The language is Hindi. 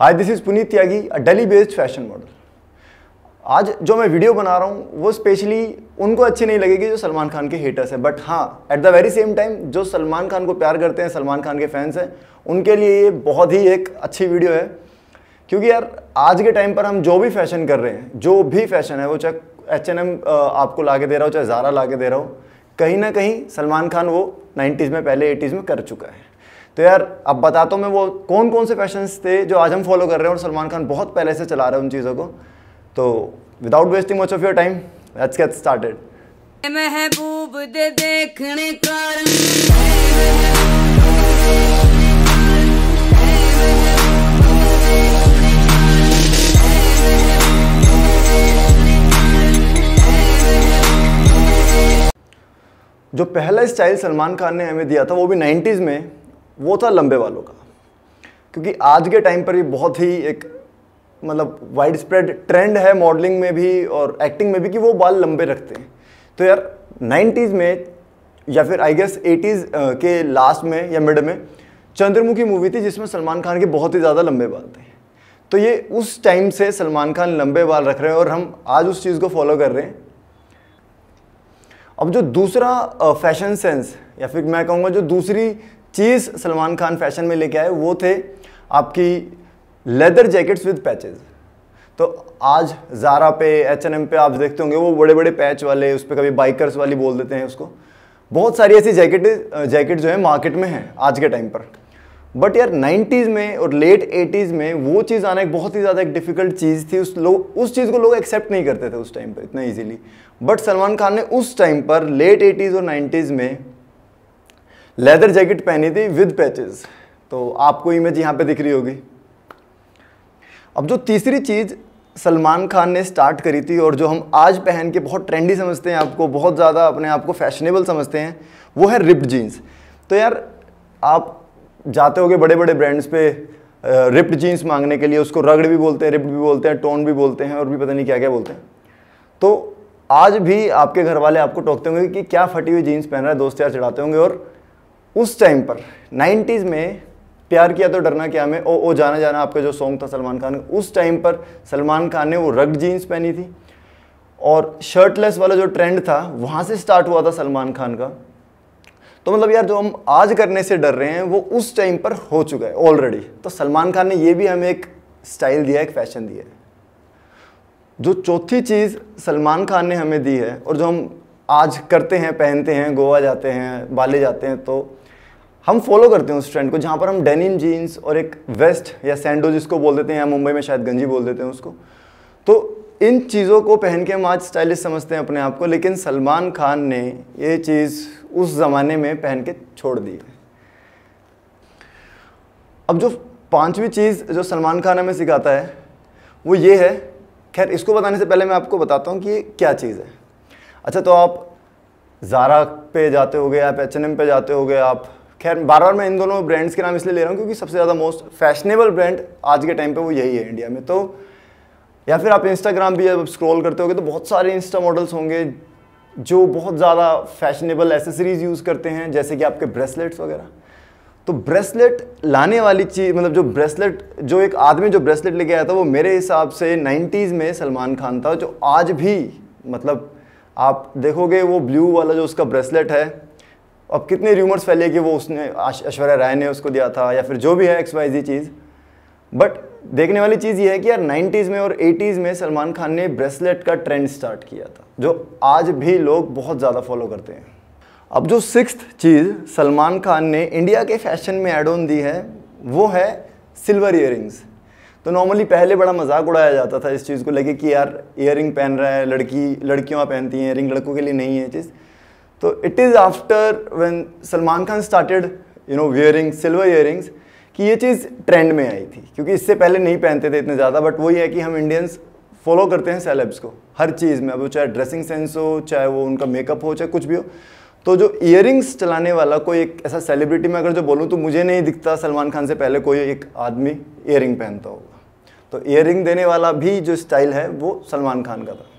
Hi this is Puneet Tyagi a Delhi based fashion model. आज जो मैं वीडियो बना रहा हूँ वो स्पेशली उनको अच्छी नहीं लगेगी जो सलमान खान के हेटर्स हैं, बट हाँ at the very same time जो सलमान खान को प्यार करते हैं, सलमान खान के फैंस हैं, उनके लिए ये बहुत ही एक अच्छी वीडियो है। क्योंकि यार आज के टाइम पर हम जो भी फैशन कर रहे हैं, जो भी फैशन है, वो चाहे H&M आपको ला के दे रहा हो, चाहे ज़ारा ला के दे रहा हो, कहीं ना कहीं सलमान खान वो 90s में पहले 80s में कर चुका है। तो यार अब बताता हूँ मैं वो कौन कौन से फैशंस थे जो आज हम फॉलो कर रहे हैं और सलमान खान बहुत पहले से चला रहे हैं उन चीज़ों को। तो without wasting much of your time let's get started. महबूब दे देखने जो पहला स्टाइल सलमान खान ने हमें दिया था वो भी 90s में, वो था लंबे बालों का। क्योंकि आज के टाइम पर ये बहुत ही एक मतलब वाइड स्प्रेड ट्रेंड है मॉडलिंग में भी और एक्टिंग में भी कि वो बाल लंबे रखते हैं। तो यार 90s में या फिर आई गेस 80s के लास्ट में या मिड में चंद्रमुखी मूवी थी जिसमें सलमान खान के बहुत ही ज़्यादा लंबे बाल थे। तो ये उस टाइम से सलमान खान लंबे बाल रख रहे हैं और हम आज उस चीज़ को फॉलो कर रहे हैं। अब जो दूसरा फैशन सेंस या फिर मैं कहूँगा जो दूसरी चीज़ सलमान खान फैशन में लेके आए वो थे आपकी लेदर जैकेट्स विद पैचेस। तो आज ज़ारा पे H&M पे आप देखते होंगे वो बड़े बड़े पैच वाले, उस पर कभी बाइकर्स वाली बोल देते हैं उसको, बहुत सारी ऐसी जैकेट जो है मार्केट में हैं आज के टाइम पर। बट यार 90s में और लेट 80s में वो चीज़ आना एक बहुत ही ज़्यादा एक डिफ़िकल्ट चीज़ थी। उस चीज़ को लोग एक्सेप्ट नहीं करते थे उस टाइम पर इतना इजीली। बट सलमान खान ने उस टाइम पर लेट 80s और 90s में लेदर जैकेट पहनी थी विद पैचेस। तो आपको इमेज यहाँ पे दिख रही होगी। अब जो तीसरी चीज़ सलमान खान ने स्टार्ट करी थी और जो हम आज पहन के बहुत ट्रेंडी समझते हैं, आपको बहुत ज़्यादा अपने आप को फैशनेबल समझते हैं, वो है रिप्ड जीन्स। तो यार आप जाते होगे बड़े बड़े ब्रांड्स पे रिप्ड जीन्स मांगने के लिए, उसको रगड़ भी बोलते हैं, रिप्ड भी बोलते हैं, टोन भी बोलते हैं और भी पता नहीं क्या क्या बोलते हैं। तो आज भी आपके घर वाले आपको टोकते होंगे कि क्या फटी हुई जीन्स पहन रहा है, दोस्त यार चढ़ाते होंगे। और उस टाइम पर 90s में प्यार किया तो डरना क्या मैं, ओ ओ जाना जाना आपका जो सॉन्ग था सलमान खान का, उस टाइम पर सलमान खान ने वो रग्ड जीन्स पहनी थी और शर्टलेस वाला जो ट्रेंड था वहाँ से स्टार्ट हुआ था सलमान खान का। तो मतलब यार जो हम आज करने से डर रहे हैं वो उस टाइम पर हो चुका है ऑलरेडी। तो सलमान खान ने ये भी हमें एक स्टाइल दिया है, एक फैशन दिया है। जो चौथी चीज़ सलमान खान ने हमें दी है और जो हम आज करते हैं, पहनते हैं, गोवा जाते हैं, बाले जाते हैं, तो हम फॉलो करते हैं उस ट्रेंड को जहाँ पर हम डेनिम जीन्स और एक वेस्ट या सैंडो जिसको बोल देते हैं या मुंबई में शायद गंजी बोल देते हैं उसको। तो इन चीज़ों को पहन के हम आज स्टाइलिश समझते हैं अपने आप को, लेकिन सलमान खान ने ये चीज़ उस ज़माने में पहन के छोड़ दी है। अब जो पांचवी चीज़ जो सलमान खान हमें सिखाता है वो ये है, खैर इसको बताने से पहले मैं आपको बताता हूँ कि ये क्या चीज़ है। अच्छा, तो आप ज़ारा पे जाते होगे, आप H&M पे जाते होगे, आप खैर बार बार मैं इन दोनों ब्रांड्स के नाम इसलिए ले रहा हूँ क्योंकि सबसे ज़्यादा मोस्ट फैशनेबल ब्रांड आज के टाइम पर वो यही है इंडिया में। तो या फिर आप इंस्टाग्राम भी जब स्क्रॉल करते होगे तो बहुत सारे इंस्टा मॉडल्स होंगे जो बहुत ज़्यादा फैशनेबल एसेसरीज यूज़ करते हैं, जैसे कि आपके ब्रेसलेट्स वगैरह। तो ब्रेसलेट लाने वाली चीज़, मतलब जो ब्रेसलेट, जो एक आदमी जो ब्रेसलेट लेके आया था वो मेरे हिसाब से 90s में सलमान खान था, जो आज भी मतलब आप देखोगे वो ब्लू वाला जो उसका ब्रेसलेट है, अब कितने रूमर्स फैले कि वो उसने ऐश्वर्या राय ने उसको दिया था या फिर जो भी है XYZ चीज़। बट देखने वाली चीज़ ये है कि यार 90s में और 80s में सलमान खान ने ब्रेसलेट का ट्रेंड स्टार्ट किया था जो आज भी लोग बहुत ज़्यादा फॉलो करते हैं। अब जो सिक्स्थ चीज़ सलमान खान ने इंडिया के फैशन में ऐड ऑन दी है वो है सिल्वर ईयरिंग्स। तो नॉर्मली पहले बड़ा मजाक उड़ाया जाता था इस चीज़ को लेके कि यार ईयरिंग पहन रहा है, लड़कियाँ पहनती हैं ईयरिंग, लड़कों के लिए नहीं है चीज़। तो it is after when Salman Khan started you know wearing silver earrings कि ये चीज़ ट्रेंड में आई थी, क्योंकि इससे पहले नहीं पहनते थे इतने ज़्यादा। बट वही है कि हम इंडियंस फॉलो करते हैं सेलेब्स को हर चीज़ में, अब वो चाहे ड्रेसिंग सेंस हो, चाहे वो उनका मेकअप हो, चाहे कुछ भी हो। तो जो ईयरिंग्स चलाने वाला कोई एक ऐसा सेलिब्रिटी, मैं अगर जो बोलूँ तो मुझे नहीं दिखता सलमान खान से पहले कोई एक आदमी ईयरिंग पहनता होगा। तो ईयरिंग देने वाला भी जो स्टाइल है वो सलमान खान का था।